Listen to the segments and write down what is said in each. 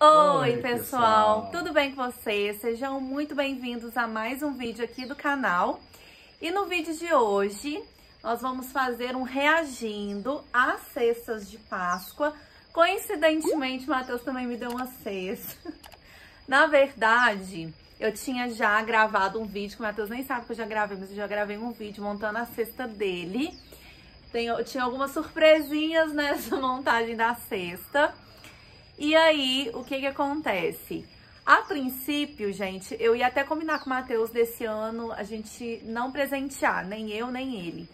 Oi pessoal, tudo bem com vocês? Sejam muito bem-vindos a mais um vídeo aqui do canal. E no vídeo de hoje, nós vamos fazer um reagindo às cestas de Páscoa. Coincidentemente, o Matheus também me deu uma cesta. Na verdade, eu tinha já gravado um vídeo, que o Matheus nem sabe que eu já gravei, mas eu já gravei um vídeo montando a cesta dele. Tinha algumas surpresinhas nessa montagem da cesta. E aí, o que que acontece? A princípio, gente, eu ia até combinar com o Matheus desse ano a gente não presentear, nem eu, nem ele.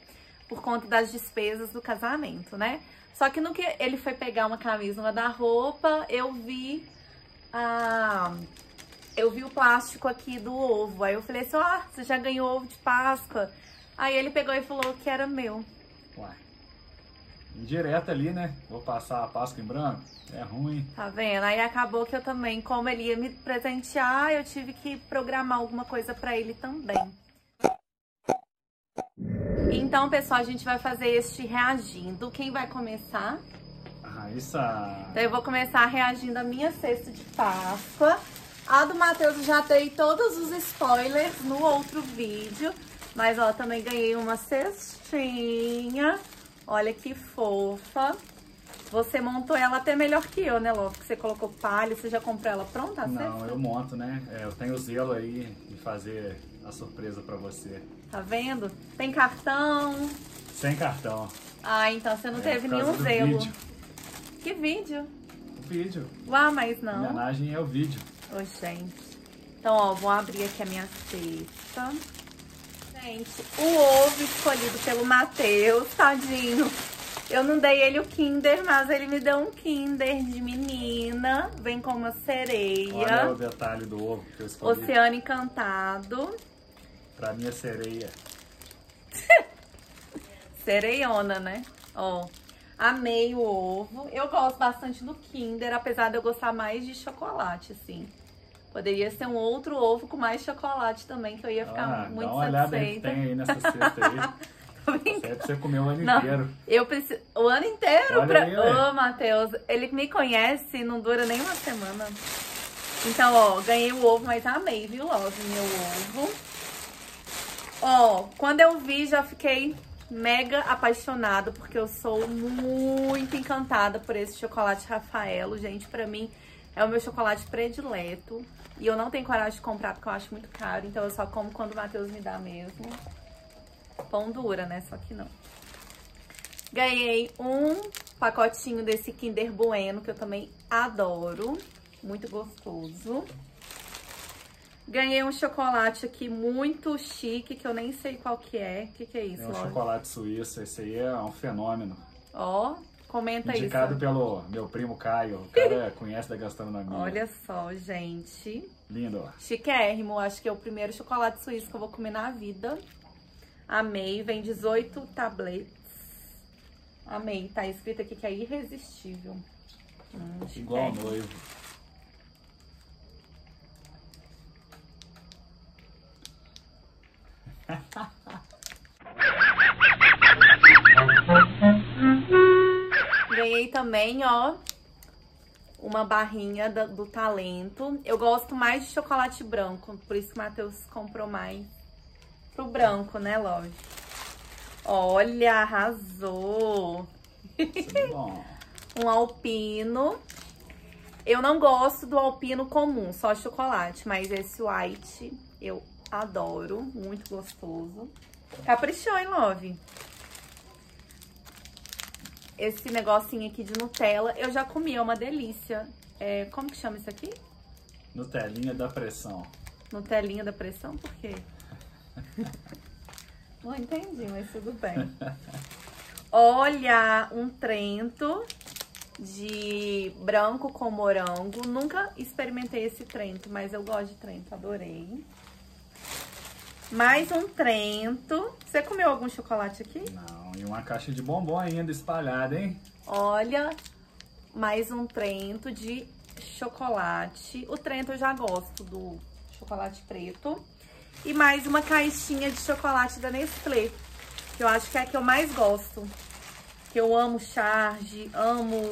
Por conta das despesas do casamento, né? Só que no que ele foi pegar uma camisa, uma da roupa, eu vi o plástico aqui do ovo. Aí eu falei assim, ah, você já ganhou ovo de Páscoa? Aí ele pegou e falou que era meu. Uai. Direto ali, né? Vou passar a Páscoa em branco. É ruim. Tá vendo? Aí acabou que eu também, como ele ia me presentear, eu tive que programar alguma coisa pra ele também. Então, pessoal, a gente vai fazer este reagindo. Quem vai começar? Raissa. Então eu vou começar reagindo a minha cesta de Páscoa. A do Matheus eu já dei todos os spoilers no outro vídeo. Mas, ó, também ganhei uma cestinha. Olha que fofa. Você montou ela até melhor que eu, né, Lore? Porque você colocou palha, você já comprou ela pronta? Não, eu monto, né? Eu tenho zelo aí de fazer a surpresa pra você. Tá vendo? Tem cartão? Sem cartão. Ah, então você não teve nenhum zelo. Vídeo. Que vídeo? O vídeo. Uau, mas não. A homenagem é o vídeo. Ô, gente. Então, ó, vou abrir aqui a minha cesta. Gente, o ovo escolhido pelo Matheus, tadinho. Eu não dei ele o Kinder, mas ele me deu um Kinder de menina. Vem com uma sereia. Olha o detalhe do ovo que eu escolhi. Oceano Encantado. Pra minha sereia. Sereiona, né? Ó, amei o ovo. Eu gosto bastante do Kinder, apesar de eu gostar mais de chocolate, assim. Poderia ser um outro ovo com mais chocolate também, que eu ia ficar muito satisfeita. Dá uma olhada que tem aí nessa cesta aí. É pra você comer o ano inteiro. Eu preciso... O ano inteiro? Ô, Matheus, ele me conhece e não dura nem uma semana. Então, ó, ganhei o ovo, mas amei, viu, Lore, meu ovo. Ó, quando eu vi, já fiquei mega apaixonada, porque eu sou muito encantada por esse chocolate Rafaelo, gente, pra mim... É o meu chocolate predileto. E eu não tenho coragem de comprar porque eu acho muito caro. Então eu só como quando o Matheus me dá mesmo. Pão dura, né? Só que não. Ganhei um pacotinho desse Kinder Bueno, que eu também adoro. Muito gostoso. Ganhei um chocolate aqui muito chique, que eu nem sei qual que é. O que é isso, Lore? É um chocolate suíço. Esse aí é um fenômeno. Ó... Comenta isso. Indicado pelo meu primo Caio. O cara conhece da gastronomia. Olha só, gente. Lindo. Chiquérrimo. Acho que é o primeiro chocolate suíço que eu vou comer na vida. Amei. Vem 18 tabletes. Amei. Tá escrito aqui que é irresistível. Igual ao noivo. Ganhei também, ó, uma barrinha do talento. Eu gosto mais de chocolate branco, por isso que o Matheus comprou mais pro branco, né, Lore? Olha, arrasou! Bom. Um alpino. Eu não gosto do alpino comum, só chocolate, mas esse white eu adoro, muito gostoso. Caprichou, hein, Lore? Esse negocinho aqui de Nutella, eu já comi, é uma delícia. É, como que chama isso aqui? Nutelinha da pressão. Nutelinha da pressão? Por quê? Não entendi, mas tudo bem. Olha, um Trento de branco com morango. Nunca experimentei esse Trento, mas eu gosto de Trento, adorei. Mais um Trento. Você comeu algum chocolate aqui? Não, e uma caixa de bombom ainda espalhada, hein? Olha, mais um Trento de chocolate. O Trento eu já gosto do chocolate preto. E mais uma caixinha de chocolate da Nestlé, que eu acho que é a que eu mais gosto. Que eu amo Charge, amo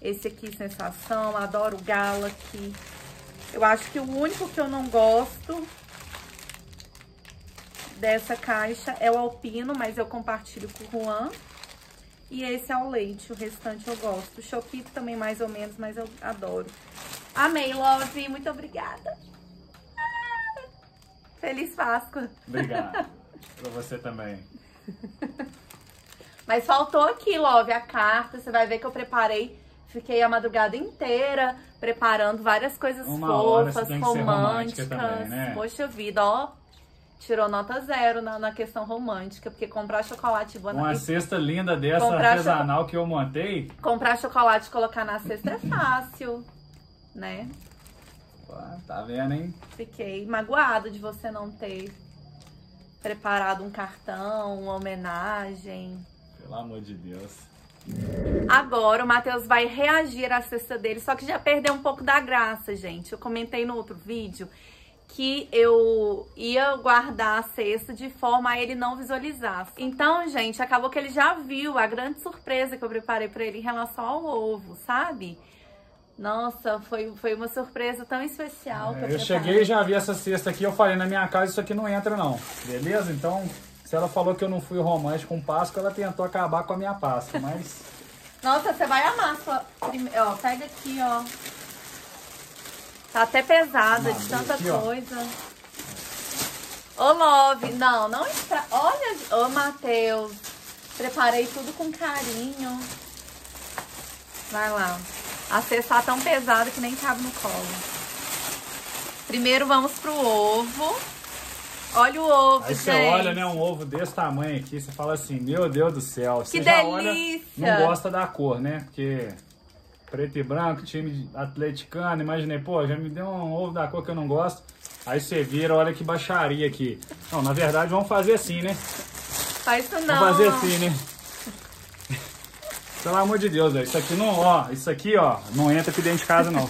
Esse aqui, sensação. Adoro o Gala aqui. Eu acho que o único que eu não gosto dessa caixa é o Alpino, mas eu compartilho com o Juan. E esse é o leite, o restante eu gosto. O Choquito também mais ou menos, mas eu adoro. Amei, Love, muito obrigada. Feliz Páscoa. Obrigado. Pra você também. Mas faltou aqui, Love, a carta. Você vai ver que eu preparei. Fiquei a madrugada inteira preparando várias coisas fofas, românticas. Também, né? Poxa vida, ó. Tirou nota zero na questão romântica, porque comprar chocolate... Uma cesta linda dessa, artesanal, que eu montei. Comprar chocolate e colocar na cesta é fácil, né? Pô, tá vendo, hein? Fiquei magoado de você não ter preparado um cartão, uma homenagem. Pelo amor de Deus. Agora o Matheus vai reagir à cesta dele, só que já perdeu um pouco da graça, gente. Eu comentei no outro vídeo que eu ia guardar a cesta de forma a ele não visualizar. Então, gente, acabou que ele já viu a grande surpresa que eu preparei pra ele em relação ao ovo, sabe? Nossa, foi uma surpresa tão especial. Que eu cheguei e já vi essa cesta aqui, eu falei, na minha casa isso aqui não entra não, beleza? Então, se ela falou que eu não fui romântico com Páscoa, ela tentou acabar com a minha Páscoa, mas... Nossa, você vai amar sua... Ó, pega aqui, ó. Tá até pesada de tanta aqui, coisa. Ó. Ô, Love, não estraga. Olha, ô, Matheus. Preparei tudo com carinho. Vai lá. A cesta tá tão pesada que nem cabe no colo. Primeiro vamos pro ovo. Olha o ovo, gente. Aí você olha, né, um ovo desse tamanho aqui, você fala assim, meu Deus do céu. Que delícia! Não gosta da cor, né? Porque preto e branco, time atleticano, imaginei, pô, já me deu um ovo da cor que eu não gosto. Aí você vira, olha que baixaria aqui. Não, na verdade, vamos fazer assim, né? Faz isso não. Vamos fazer assim, né? Pelo amor de Deus, velho. Isso aqui não, ó, isso aqui, ó, não entra aqui dentro de casa, não.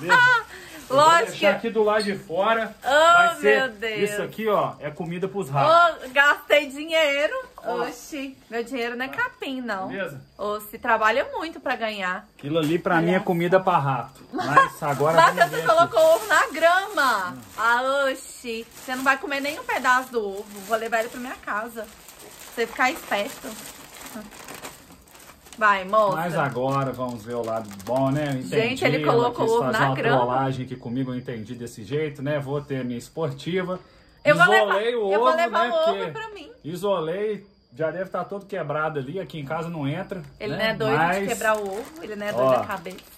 Beleza? Lógico. Deixar aqui do lado de fora. Oh, meu Deus. Isso aqui, ó, é comida pros ratos. Oh, gastei dinheiro. Oh. Oxi, meu dinheiro não é capim, não. Beleza? Oh, se trabalha muito pra ganhar. Aquilo ali pra mim é comida pra rato. Mas agora... Mas você colocou o ovo na grama. Ah, oxi. Você não vai comer nem um pedaço do ovo. Vou levar ele pra minha casa. Você ficar esperto. Vai, moça. Mas agora vamos ver o lado bom, né? Eu entendi, gente, ele colocou o ovo na grama. Uma trollagem aqui comigo, eu entendi desse jeito, né? Vou ter a minha esportiva. Eu vou levar o ovo pra mim. Isolei, já deve estar todo quebrado ali. Aqui em casa não entra. Ele não é doido de quebrar o ovo, ele não é doido da cabeça.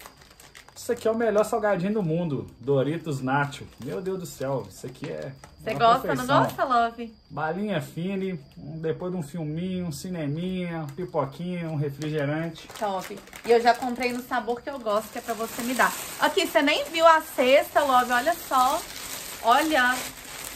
Isso aqui é o melhor salgadinho do mundo, Doritos Nacho. Meu Deus do céu, isso aqui é... Você gosta, não gosta, Love? Balinha fine, depois de um filminho, um cineminha, um pipoquinho, um refrigerante. Top. E eu já comprei no sabor que eu gosto, que é pra você me dar. Aqui, você nem viu a cesta, Love, olha só. Olha,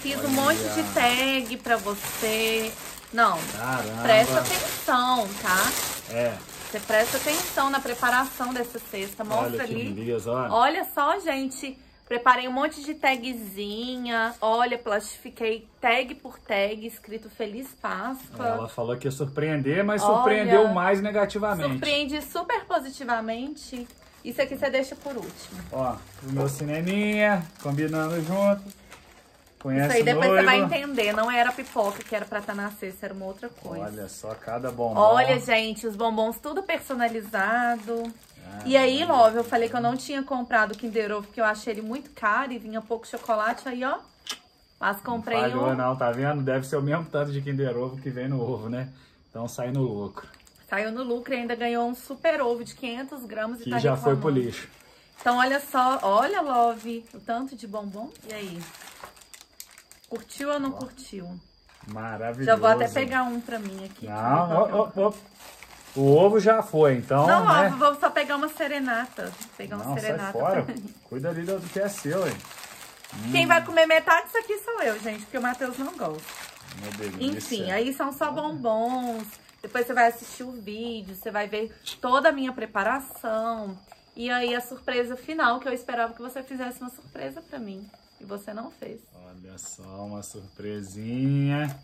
fiz um monte de tag pra você. Não, caramba. Presta atenção, tá? É. Você presta atenção na preparação dessa cesta. Mostra olha ali. Beleza, olha. Olha só, gente. Preparei um monte de tagzinha. Olha, plastifiquei tag por tag, escrito Feliz Páscoa. Ela falou que ia surpreender, mas olha, surpreendeu mais negativamente. Surpreende super positivamente. Isso aqui você deixa por último. Ó, o meu cineminha, combinando junto. Conhece isso aí, depois noivo. Você vai entender. Não era pipoca que era pra estar na cesta, era uma outra coisa. Olha só cada bombom. Olha, gente, os bombons tudo personalizado. Ah, e aí, Love, eu falei que eu não tinha comprado o Kinder Ovo, porque eu achei ele muito caro e vinha pouco chocolate. Aí, ó, mas comprei um... Não falhou não, tá vendo? Deve ser o mesmo tanto de Kinder Ovo que vem no ovo, né? Então sai no lucro. Saiu no lucro e ainda ganhou um super ovo de 500 gramas. Que e tá já foi pro lixo. Então, olha só. Olha, Love, o tanto de bombom. E aí? Curtiu ou não curtiu? Maravilhoso. Já vou até pegar um pra mim aqui. Não, o ovo já foi, então... Não, né? Ovo, vou só pegar uma serenata. Vou pegar uma serenata. Sai fora. Cuida ali do que é seu, hein? Quem vai comer metade disso aqui sou eu, gente, porque o Matheus não gosta. Meu Deus. Enfim, aí são só bombons. Depois você vai assistir o vídeo, você vai ver toda a minha preparação. E aí a surpresa final, que eu esperava que você fizesse uma surpresa pra mim. E você não fez. Olha só, uma surpresinha.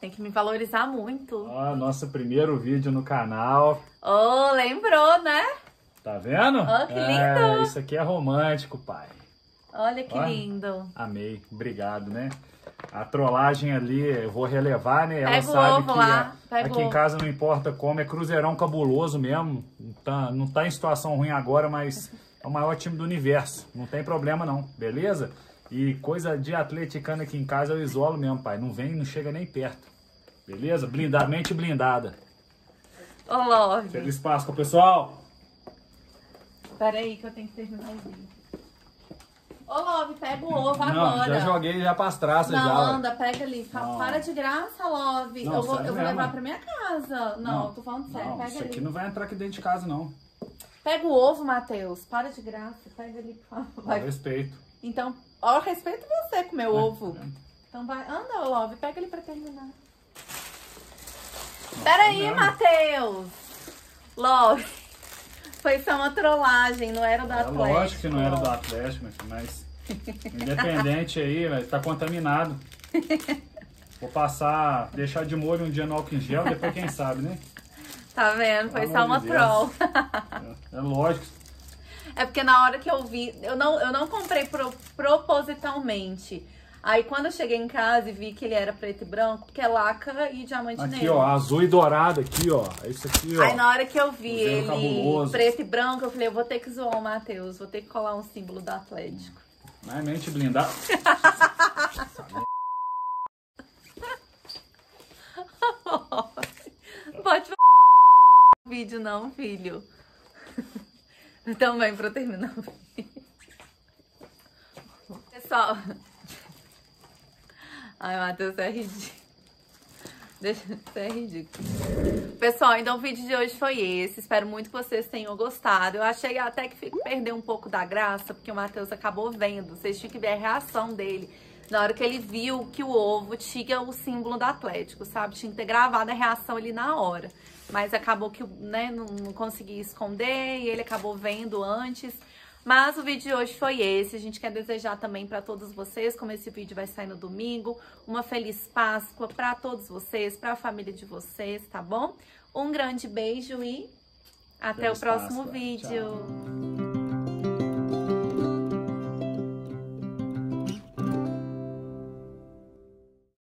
Tem que me valorizar muito. Ah, nosso primeiro vídeo no canal. Oh, lembrou, né? Tá vendo? Oh, que lindo! É, isso aqui é romântico, pai. Olha que lindo. Amei. Obrigado, né? A trollagem ali, eu vou relevar, né? Ela pega sabe que lá. Aqui em casa não importa como, é Cruzeirão cabuloso mesmo. Não tá em situação ruim agora, mas é o maior time do universo. Não tem problema não, beleza? E coisa de atleticana aqui em casa eu isolo mesmo, pai. Não vem, não chega nem perto. Beleza? Blindamente blindada. Ô, Lore. Feliz Páscoa, pessoal. Espera aí que eu tenho que terminar o vídeo. Ô, Love, pega o ovo agora. Já joguei já pras traças já. Não, anda, pega ali. Para de graça, Love. Não, eu vou levar pra minha casa. Não, tô falando sério. Não, pega isso ali. Isso aqui não vai entrar aqui dentro de casa, não. Pega o ovo, Matheus. Para de graça. Pega ali, por favor. Eu respeito. Então, eu respeito você com meu ovo. Então vai. Anda, Love. Pega ele pra terminar. Nossa, pera aí, Matheus. Love. Foi só uma trollagem, não era do Atlético. Lógico que não era do Atlético, mas independente aí, mas tá contaminado. Vou passar, deixar de molho um dia no álcool em gel, depois quem sabe, né? Tá vendo? Foi só uma troll. É lógico. É porque na hora que eu vi, eu não comprei propositalmente. Aí quando eu cheguei em casa e vi que ele era preto e branco, porque é laca e diamante aqui, negro. Aqui, ó, azul e dourado aqui, ó. Isso aqui, ó. Aí na hora que eu vi ele cabuloso, preto e branco, eu falei, eu vou ter que zoar o Matheus, vou ter que colar um símbolo do Atlético. Não é mente blindada. Pode o vídeo não, filho. Então vem pra eu terminar o vídeo. Pessoal... Ai, Matheus, você é ridículo. Você é ridículo. Pessoal, então o vídeo de hoje foi esse. Espero muito que vocês tenham gostado. Eu achei até que perdeu um pouco da graça, porque o Matheus acabou vendo. Vocês tinham que ver a reação dele. Na hora que ele viu que o ovo tinha o símbolo do Atlético, sabe? Tinha que ter gravado a reação ali na hora. Mas acabou que, né, não consegui esconder e ele acabou vendo antes. Mas o vídeo de hoje foi esse. A gente quer desejar também para todos vocês, como esse vídeo vai sair no domingo, uma feliz Páscoa para todos vocês, para a família de vocês, tá bom? Um grande beijo e até o próximo vídeo. Tchau.